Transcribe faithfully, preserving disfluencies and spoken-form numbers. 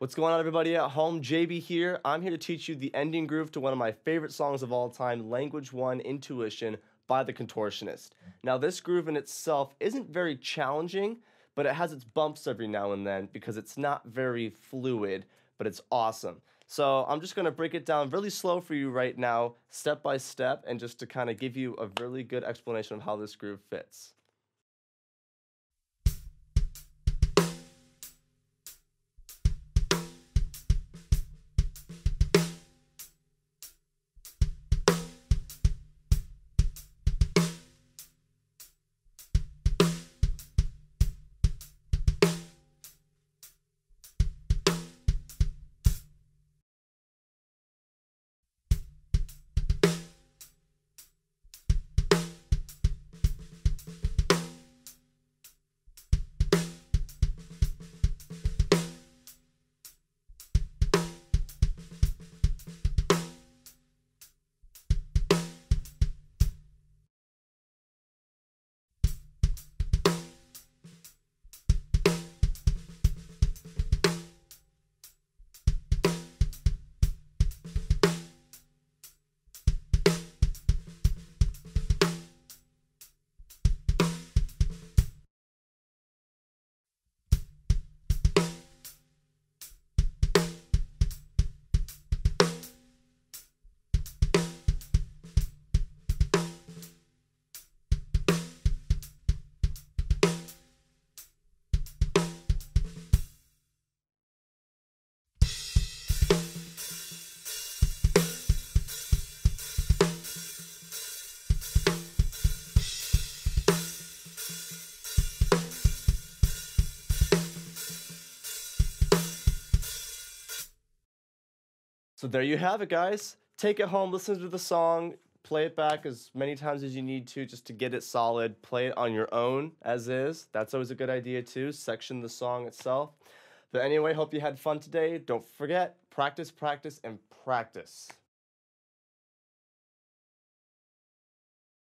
What's going on, everybody at home? J B here. I'm here to teach you the ending groove to one of my favorite songs of all time, Language One Intuition by The Contortionist. Now, this groove in itself isn't very challenging, but it has its bumps every now and then because it's not very fluid, but it's awesome. So I'm just going to break it down really slow for you right now, step by step, and just to kind of give you a really good explanation of how this groove fits. So there you have it, guys. Take it home, listen to the song, play it back as many times as you need to just to get it solid. Play it on your own as is. That's always a good idea too. Section the song itself. But anyway, hope you had fun today. Don't forget, practice, practice, and practice.